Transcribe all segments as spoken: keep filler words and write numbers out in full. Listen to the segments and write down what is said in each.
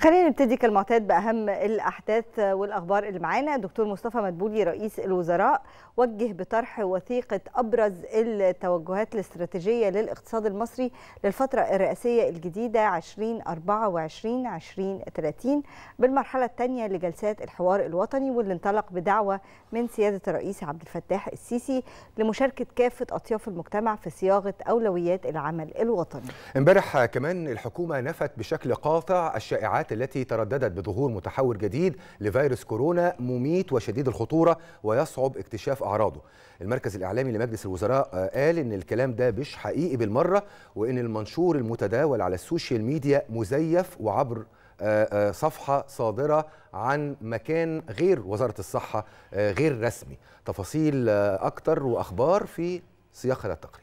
خلينا نبتدي كالمعتاد بأهم الأحداث والأخبار اللي معانا. دكتور مصطفى مدبولي رئيس الوزراء وجه بطرح وثيقة أبرز التوجهات الاستراتيجية للاقتصاد المصري للفترة الرئاسية الجديدة ألفين وأربعة وعشرين إلى ألفين وثلاثين بالمرحلة الثانية لجلسات الحوار الوطني، واللي انطلق بدعوة من سيادة الرئيس عبد الفتاح السيسي لمشاركة كافة أطياف المجتمع في صياغة أولويات العمل الوطني. امبارح كمان الحكومة نفت بشكل قاطع الشائعات التي ترددت بظهور متحور جديد لفيروس كورونا مميت وشديد الخطورة ويصعب اكتشاف أعراضه. المركز الإعلامي لمجلس الوزراء قال إن الكلام ده مش حقيقي بالمرة، وإن المنشور المتداول على السوشيال ميديا مزيف وعبر صفحة صادرة عن مكان غير وزارة الصحة غير رسمي. تفاصيل أكتر وأخبار في سياق هذا التقرير.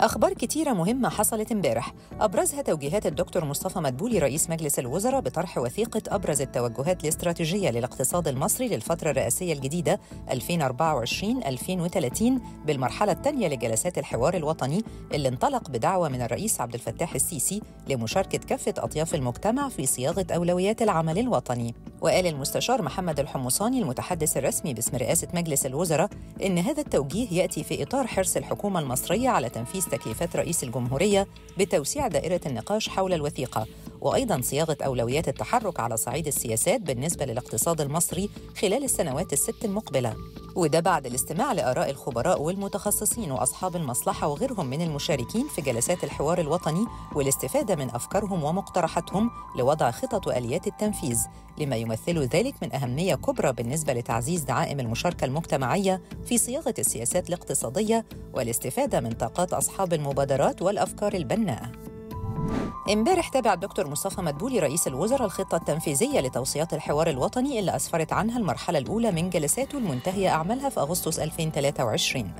أخبار كتيرة مهمة حصلت امبارح، أبرزها توجيهات الدكتور مصطفى مدبولي رئيس مجلس الوزراء بطرح وثيقة أبرز التوجهات الاستراتيجية للاقتصاد المصري للفترة الرئاسية الجديدة ألفين وأربعة وعشرين إلى ألفين وثلاثين بالمرحلة الثانية لجلسات الحوار الوطني، اللي انطلق بدعوة من الرئيس عبد الفتاح السيسي لمشاركة كافة أطياف المجتمع في صياغة أولويات العمل الوطني. وقال المستشار محمد الحمصاني المتحدث الرسمي باسم رئاسة مجلس الوزراء إن هذا التوجيه يأتي في إطار حرص الحكومة المصرية على تنفيذ تكليفات رئيس الجمهورية بتوسيع دائرة النقاش حول الوثيقة، وأيضاً صياغة أولويات التحرك على صعيد السياسات بالنسبة للاقتصاد المصري خلال السنوات الست المقبلة، وده بعد الاستماع لآراء الخبراء والمتخصصين وأصحاب المصلحة وغيرهم من المشاركين في جلسات الحوار الوطني، والاستفادة من أفكارهم ومقترحاتهم لوضع خطط وآليات التنفيذ، لما يمثل ذلك من أهمية كبرى بالنسبة لتعزيز دعائم المشاركة المجتمعية في صياغة السياسات الاقتصادية والاستفادة من طاقات أصحاب المبادرات والأفكار البناءة. امبارح تابع الدكتور مصطفى مدبولي رئيس الوزراء الخطة التنفيذية لتوصيات الحوار الوطني اللي أسفرت عنها المرحلة الأولى من جلساته المنتهية أعمالها في أغسطس ألفين وثلاثة وعشرين.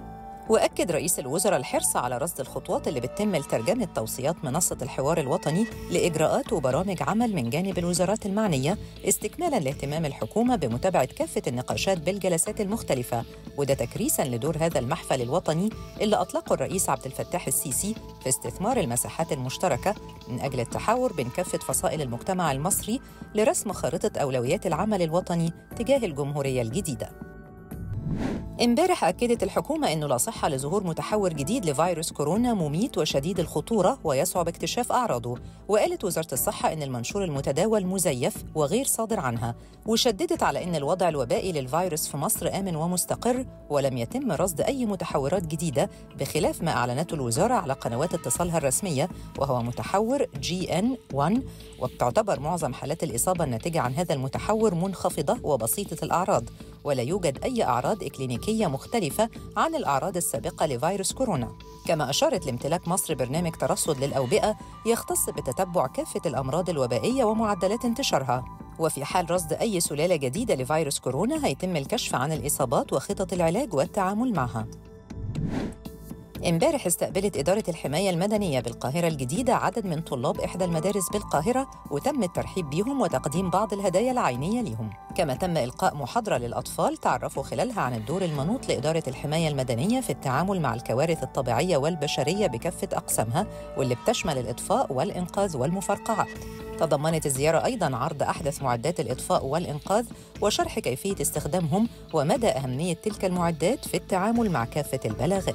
وأكد رئيس الوزراء الحرص على رصد الخطوات اللي بتتم لترجمة توصيات منصة الحوار الوطني لإجراءات وبرامج عمل من جانب الوزارات المعنية، استكمالاً لاهتمام الحكومة بمتابعة كافة النقاشات بالجلسات المختلفة، وده تكريساً لدور هذا المحفل الوطني اللي أطلقه الرئيس عبد الفتاح السيسي في استثمار المساحات المشتركة من أجل التحاور بين كافة فصائل المجتمع المصري لرسم خارطة أولويات العمل الوطني تجاه الجمهورية الجديدة. امبارح أكدت الحكومة أنه لا صحة لظهور متحور جديد لفيروس كورونا مميت وشديد الخطورة ويصعب اكتشاف أعراضه، وقالت وزارة الصحة أن المنشور المتداول مزيف وغير صادر عنها، وشددت على أن الوضع الوبائي للفيروس في مصر آمن ومستقر، ولم يتم رصد أي متحورات جديدة بخلاف ما أعلنته الوزارة على قنوات اتصالها الرسمية، وهو متحور جي ان واحد، وبتعتبر معظم حالات الإصابة الناتجة عن هذا المتحور منخفضة وبسيطة الأعراض، ولا يوجد أي أعراض إكلينيكية مختلفة عن الأعراض السابقة لفيروس كورونا. كما أشارت لامتلاك مصر برنامج ترصد للأوبئة يختص بتتبع كافة الأمراض الوبائية ومعدلات انتشارها، وفي حال رصد أي سلالة جديدة لفيروس كورونا هيتم الكشف عن الإصابات وخطط العلاج والتعامل معها. امبارح استقبلت إدارة الحماية المدنية بالقاهرة الجديدة عدد من طلاب إحدى المدارس بالقاهرة، وتم الترحيب بيهم وتقديم بعض الهدايا العينية ليهم، كما تم إلقاء محاضرة للأطفال تعرفوا خلالها عن الدور المنوط لإدارة الحماية المدنية في التعامل مع الكوارث الطبيعية والبشرية بكافة أقسامها، واللي بتشمل الإطفاء والإنقاذ والمفرقعات. تضمنت الزيارة أيضاً عرض أحدث معدات الإطفاء والإنقاذ وشرح كيفية استخدامهم ومدى أهمية تلك المعدات في التعامل مع كافة البلاغات.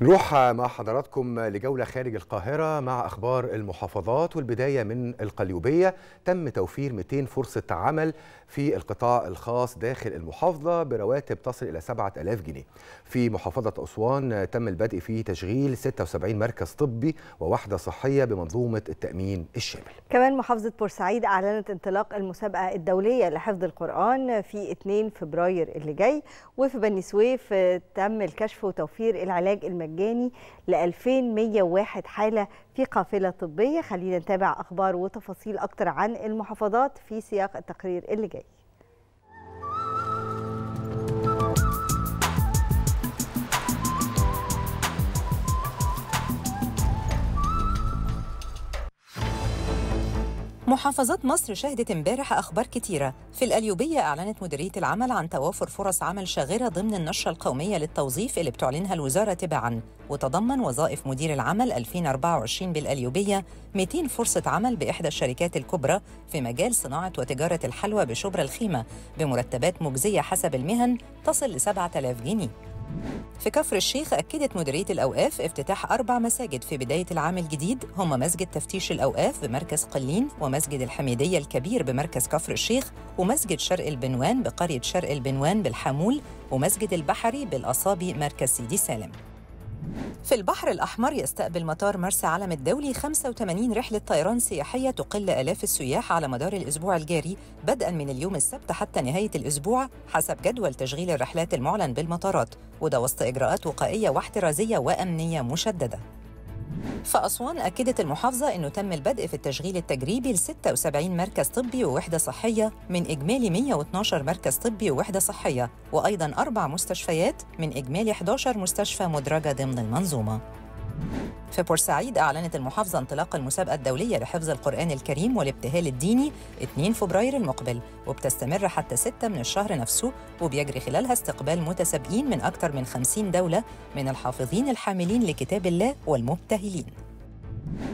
نروح مع حضراتكم لجولة خارج القاهرة مع أخبار المحافظات، والبداية من القليوبية. تم توفير مئتين فرصة عمل في القطاع الخاص داخل المحافظة برواتب تصل إلى سبعة آلاف جنيه. في محافظة أسوان تم البدء في تشغيل ستة وسبعين مركز طبي ووحدة صحية بمنظومة التأمين الشامل. كمان محافظة بورسعيد أعلنت انطلاق المسابقة الدولية لحفظ القرآن في اثنين فبراير اللي جاي، وفي بني سويف تم الكشف وتوفير العلاج المجاني مجاني ل ألفين ومئة وواحد حالة في قافلة طبية. خلينا نتابع أخبار وتفاصيل أكتر عن المحافظات في سياق التقرير اللي جاي. محافظات مصر شهدت امبارح أخبار كتيرة. في القليوبية أعلنت مديرية العمل عن توافر فرص عمل شاغرة ضمن النشرة القومية للتوظيف اللي بتعلنها الوزارة تباعاً، وتضمن وظائف مدير العمل ألفين وأربعة وعشرين بالقليوبية مئتين فرصة عمل بإحدى الشركات الكبرى في مجال صناعة وتجارة الحلوى بشبرا الخيمة بمرتبات مجزية حسب المهن تصل ل سبعة آلاف جنيه. في كفر الشيخ أكدت مديرية الأوقاف افتتاح أربع مساجد في بداية العام الجديد، هما مسجد تفتيش الأوقاف بمركز قلين، ومسجد الحميدية الكبير بمركز كفر الشيخ، ومسجد شرق البنوان بقرية شرق البنوان بالحمول، ومسجد البحري بالأصابي مركز سيدي سالم. في البحر الأحمر يستقبل مطار مرسى علم الدولي خمسة وثمانين رحلة طيران سياحية تقل آلاف السياح على مدار الأسبوع الجاري، بدءاً من اليوم السبت حتى نهاية الأسبوع حسب جدول تشغيل الرحلات المعلن بالمطارات، وده وسط إجراءات وقائية واحترازية وأمنية مشددة. في أسوان أكدت المحافظة أنه تم البدء في التشغيل التجريبي ل ستة وسبعين مركز طبي ووحدة صحية من إجمالي مئة واثني عشر مركز طبي ووحدة صحية، وأيضاً أربع مستشفيات من إجمالي إحدى عشر مستشفى مدرجة ضمن المنظومة. في بورسعيد أعلنت المحافظة انطلاق المسابقة الدولية لحفظ القرآن الكريم والابتهال الديني اثنين فبراير المقبل، وبتستمر حتى ستة من الشهر نفسه، وبيجري خلالها استقبال متسابقين من أكثر من خمسين دولة من الحافظين الحاملين لكتاب الله والمبتهلين.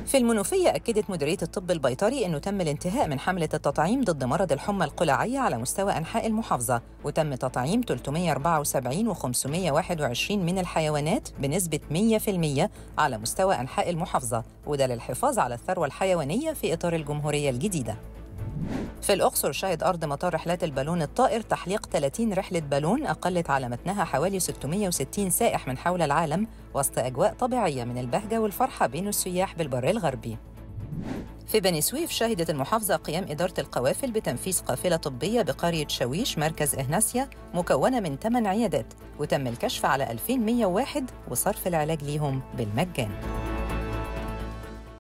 في المنوفية أكدت مديرية الطب البيطري أنه تم الانتهاء من حملة التطعيم ضد مرض الحمى القلعية على مستوى أنحاء المحافظة، وتم تطعيم ثلاثمئة وأربعة وسبعين وخمسمئة وواحد وعشرين من الحيوانات بنسبة مئة بالمئة على مستوى أنحاء المحافظة، وده للحفاظ على الثروة الحيوانية في إطار الجمهورية الجديدة. في الأقصر شهد أرض مطار رحلات البالون الطائر تحليق ثلاثين رحلة بالون أقلت على متنها حوالي ستمئة وستين سائح من حول العالم، وسط أجواء طبيعية من البهجة والفرحة بين السياح بالبر الغربي. في بني سويف شهدت المحافظة قيام إدارة القوافل بتنفيذ قافلة طبية بقرية شويش مركز إهناسيا مكونة من ثمان عيادات، وتم الكشف على ألفين ومئة وواحد وصرف العلاج ليهم بالمجان.